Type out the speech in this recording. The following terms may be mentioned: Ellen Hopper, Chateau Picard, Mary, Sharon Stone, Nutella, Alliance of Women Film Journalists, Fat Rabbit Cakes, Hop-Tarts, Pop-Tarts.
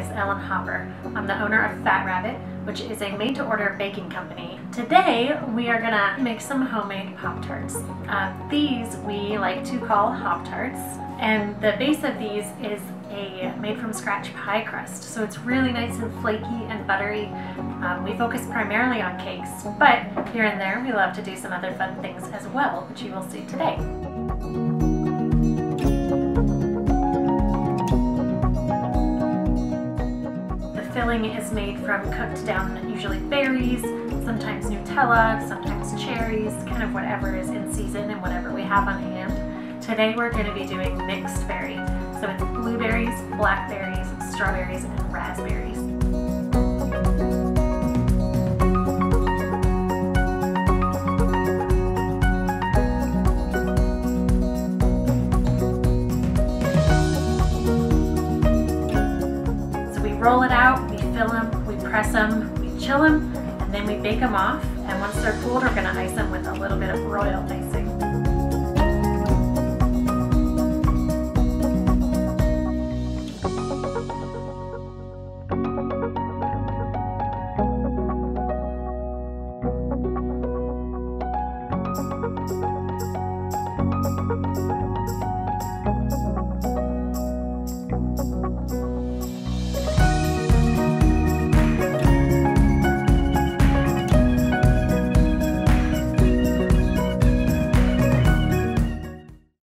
is Ellen Hopper. I'm the owner of Fat Rabbit, which is a made-to-order baking company. Today, we are gonna make some homemade Pop-Tarts. These we like to call Hop-Tarts, and the base of these is a made-from-scratch pie crust, so it's really nice and flaky and buttery. We focus primarily on cakes, but here and there we love to do some other fun things as well, which you will see today. Filling is made from cooked down, usually berries, sometimes Nutella, sometimes cherries, kind of whatever is in season and whatever we have on hand. Today we're going to be doing mixed berry, so it's blueberries, blackberries, strawberries, and raspberries. Roll it out, we fill them, we press them, we chill them, and then we bake them off. And once they're cooled, we're gonna ice them with a little bit of royal icing.